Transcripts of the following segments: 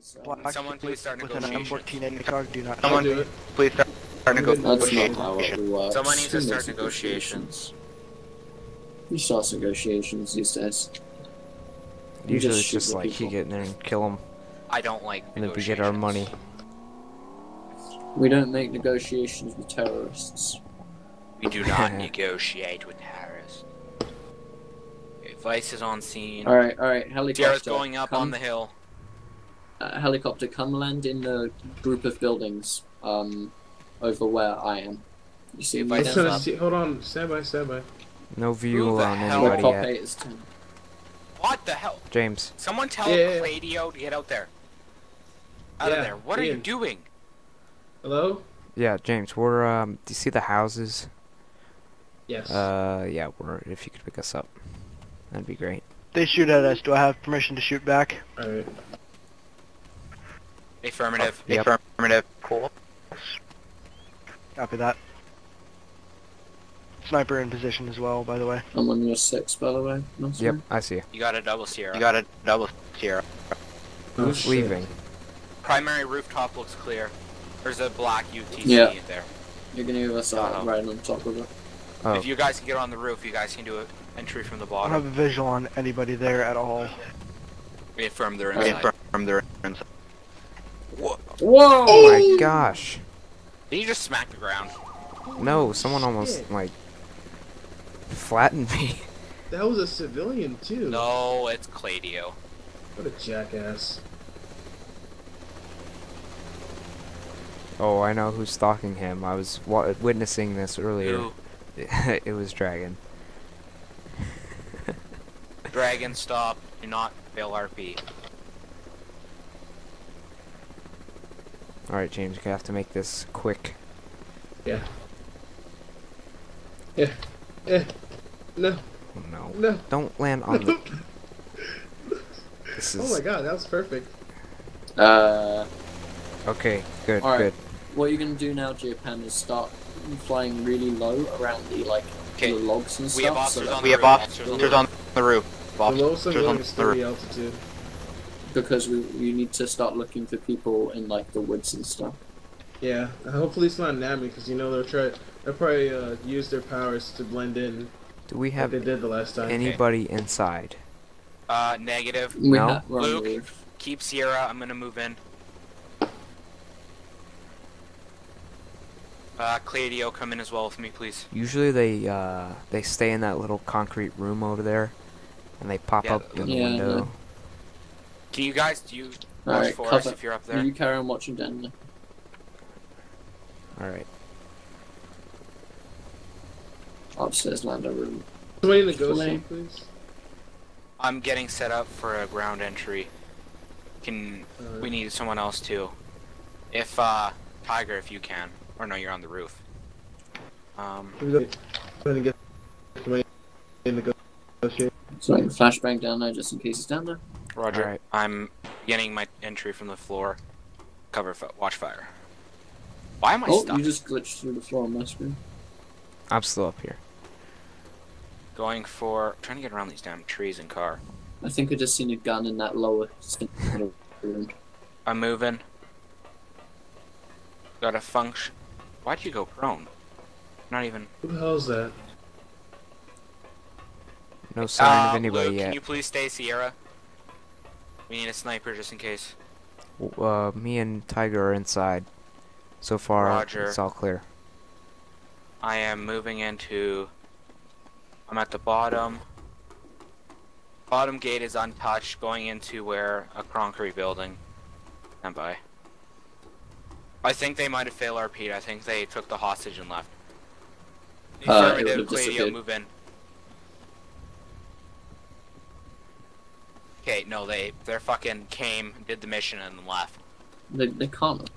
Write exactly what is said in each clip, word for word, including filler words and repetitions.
Someone, someone please start negotiations. Car, do not someone do please start, start negotiations. Someone needs to start negotiations. You start negotiations these days. Usually just it's just like people. You get in there and kill them. I don't like and then we get our money. We don't make negotiations with terrorists. We do not negotiate with terrorists. Vice is on scene. Alright, alright, helicopter. T R's going up come, on the hill. Uh, helicopter, come land in the group of buildings um, over where I am. You see Vice up. See, hold on, stand by, stand by. No view on anybody yet. Eight is ten. What the hell? James. Someone tell yeah. Claudio to get out there. Out yeah, of there. What Ian. Are you doing? Hello? Yeah, James, we're, um, do you see the houses? Yes. Uh, yeah, we're, if you could pick us up. That'd be great. They shoot at us. Do I have permission to shoot back? Alright. Affirmative. Oh, yep. Affirmative. Cool. Copy that. Sniper in position as well, by the way. I'm on your six, by the way. No, yep, I see you. You got a double Sierra. You got a double Sierra. Who's oh, leaving? Primary rooftop looks clear. There's a black U T C yeah. there. You're gonna give us uh, right on top of it. Oh. If you guys can get on the roof, you guys can do it. Entry from the bottom. I don't have a visual on anybody there at all. We affirm their inside. We affirm their inside. Whoa! Whoa. Oh my gosh! Did you just smack the ground? No, someone almost like flattened me. That was a civilian too. No, it's Claudio. What a jackass! Oh, I know who's stalking him. I was wa witnessing this earlier. It was Dragon. Dragon, stop. Do not fail R P. Alright, James, we have to make this quick. Yeah. Yeah. Yeah. No. Oh, no. No. Don't land on no. the... This is... Oh my god, that was perfect. Uh... Okay, good, right. good. What you're gonna do now, Japan, is start flying really low around the, like, the logs and stuff. We have officers so on the We have officers on the roof. The lowest I'm going is three altitude. Because we, we need to start looking for people in like the woods and stuff. Yeah, hopefully it's not NAMI because you know they'll try. They'll probably uh, use their powers to blend in. Do we have like they did the last time. Anybody okay. inside? Uh, negative. We no. Luke, roof. Keep Sierra. I'm gonna move in. Uh, Claudio, come in as well with me, please. Usually they uh they stay in that little concrete room over there. And they pop yeah, up in the yeah, window. No. Can you guys do you watch right, for us if you're up there? You carry on watching down there. Alright. Upstairs lando room. Somebody negotiate, please. I'm getting set up for a ground entry. Can right. we need someone else too? If uh Tiger if you can. Or no, you're on the roof. Um get negotiate. So I can flashbang down there just in case it's down there. Roger. Right. I'm getting my entry from the floor. Cover, watch fire. Why am I oh, stuck? Oh, you just glitched through the floor on my screen. I'm still up here. Going for... trying to get around these damn trees and car. I think I just seen a gun in that lower... I'm moving. Got a function... Why'd you go prone? Not even... Who the hell's that? No sign uh, of anybody Luke, yet. Can you please stay, Sierra? We need a sniper just in case. Uh, me and Tiger are inside. So far, Roger. It's all clear. I am moving into. I'm at the bottom. Bottom gate is untouched, going into where a concrete building. Stand by. I think they might have failed R P. I think they took the hostage and left. Uh, Affirmative, Claudio, move in. Okay, no, they they fucking came, did the mission, and left. They they can't.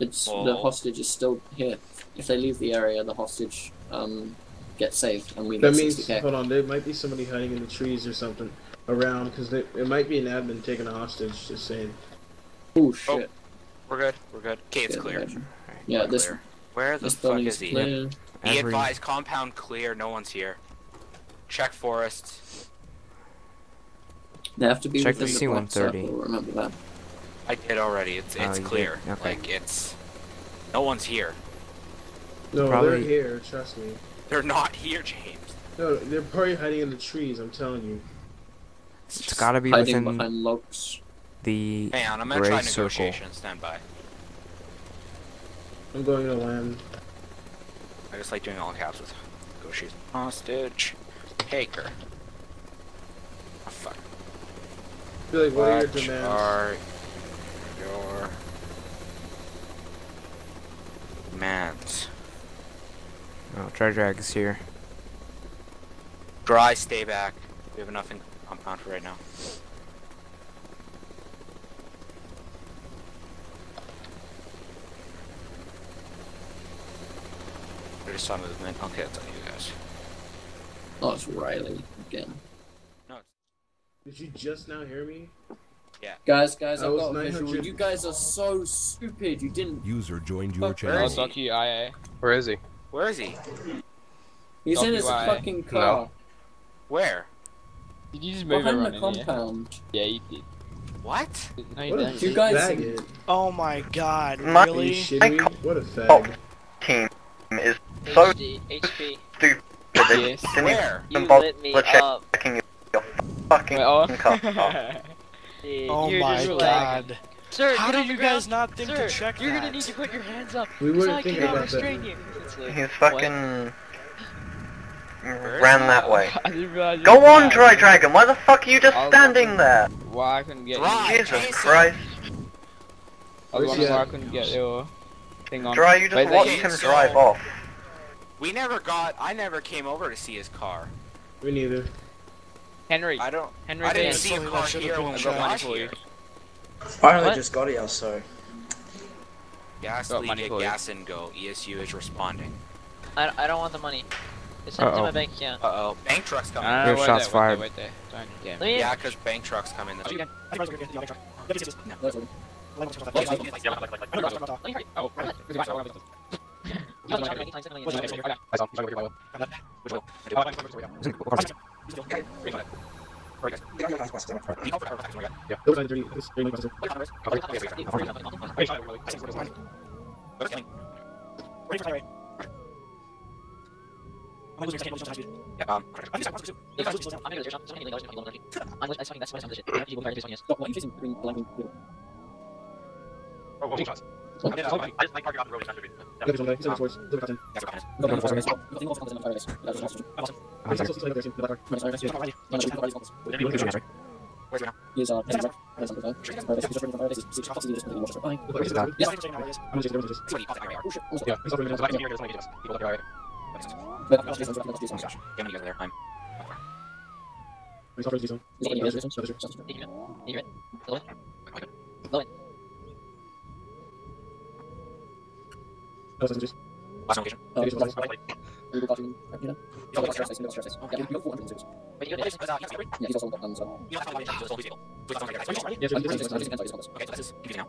It's, oh. The hostage is still here. If they leave the area, the hostage um gets saved, and we. That means sixty K. Hold on, there might be somebody hiding in the trees or something around, because it might be an admin taking a hostage. Just saying. Oh shit. Oh, we're good. We're good. Okay, it's clear. Right, yeah, this. Clear. Where the this fuck is he? Clear. He Every... advised compound clear. No one's here. Check forests. They have to be check the C one thirty. Remember that. I did already. It's it's oh, clear. Okay. Like it's no one's here. No, probably... they're here. Trust me. They're not here, James. No, they're probably hiding in the trees. I'm telling you. It's, it's gotta be within the hey, I'm gonna try negotiation. Stand by. I'm going to land. I just like doing all caps with negotiation. Hostage taker. Oh, fuck. I feel like what, what are your demands? Are your demands? Oh, dry drag is here. Dry, stay back. We have enough in compound for right now. I just saw movement. Okay, that's on you guys. Oh, it's Riley again. Did you just now hear me? Yeah. Guys, guys, I've got a visual. You guys are so stupid. You didn't. User joined your channel. Where, Where is he? Where is he? He's in his fucking car. No. Where? Did you just move behind the compound? Yeah, you did. What? No, what did you guys? Is... Oh my god! Really? What a fag. Oh, team is so H P. Stupid. Yes. Where? You lit me up. Fucking car. Oh you're my just god. Like, sir, how did you ground? Guys not think sir, to check you're that? You're gonna need to put your hands up. We wouldn't I think about that. You. Like, he's fucking... What? Ran that way. Go on, Dry Dragon, why the fuck are you just I'll standing there? Why I couldn't get you. Jesus Jason. Christ. I was wondering why I couldn't get your thing on. Dry, you just wait, watched him so drive off. We never got... I never came over to see his car. We neither. Henry, I don't. Henry, I didn't see a car here when we got money for you. I only just got here, so. Gas leak, gas and go. E S U is responding. I I don't want the money. It's into my bank account. Uh oh, bank truck's coming. Your shots fired. Yeah, because bank trucks come in. I'm I'm sorry. We're watching, you know, you're watching the stress, you know, four hundred six. But you're just about he's also got guns, so you know, I'm just going to deal. But I'm going to just going to this. Okay, this is you now.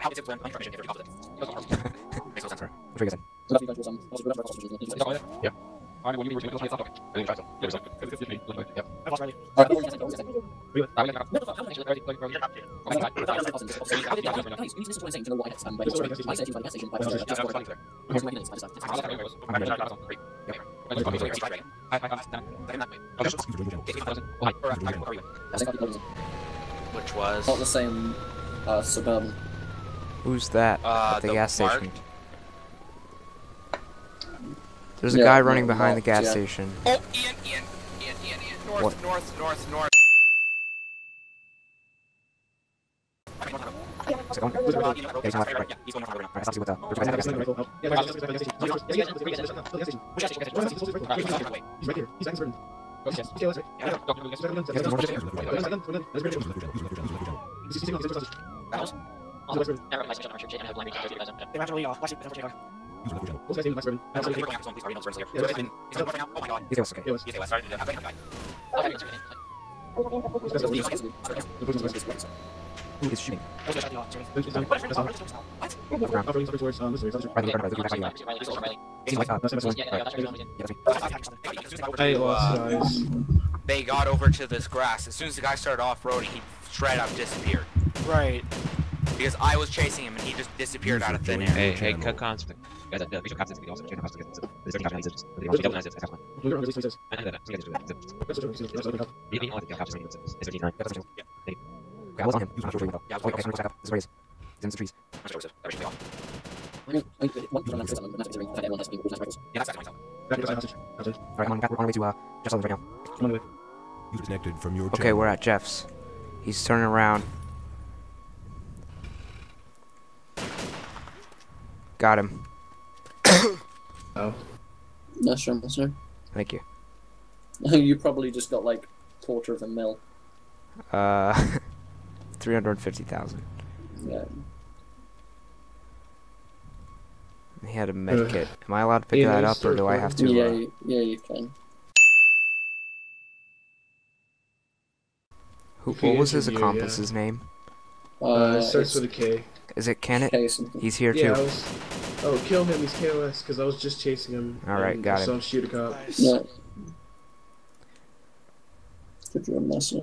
How is it when I'm trying to get rid of it? Makes no sense. Which again. So that you guys do some also whatever costume is. Yeah. I want you to get stuff. I think try to. There's something. Yeah. I was ready. All right. We I'm going to go. No, I'm going to go. I'm going to go. I'm going to go. I'm going to go. I Which was not the same uh, suburban. Who's that? Uh, at the, the gas park? Station. There's a yeah, guy running behind the gas yeah. station. Oh, Ian, Ian, Ian, Ian, Ian. North, what? north, north, north. I'm Who is shooting? They got over to this grass. As soon as the guy started off-roading, he straight up disappeared. Right. because I was chasing him and he just disappeared out of thin air. Hey, hey, cut contact. Guys, the visual contact is also changed. The second time is the double nine six. We're going to do this. And then let's get to it. You need all the cops in the nine. Yeah. I was on him. You have to show me. Yeah, I was going to up. This is in the trees. I'm sure it's actually on. I mean, I want to run that system. That's the thing that everyone has to be able to practice. Yeah, that's myself. All right, I'm on back. We're on our way to uh Jeff's right now. Come on. You disconnected from your channel. Okay, we're at Jeff's. He's turning around. Got him. Oh. Nice run, sir. Thank you. You probably just got like quarter of a mil. Uh, three hundred fifty thousand. Yeah. He had a med kit. Am I allowed to pick yeah, that up, or do I have to? Yeah, uh... yeah, you can. Who, what was his accomplice's yeah. name? Uh, it starts with a K. Is it Canet? He's here yeah, too. I was, oh, kill him, he's K O S, because I was just chasing him. Alright, got it. So shoot a cop. Nice. Yeah. Good job, Master.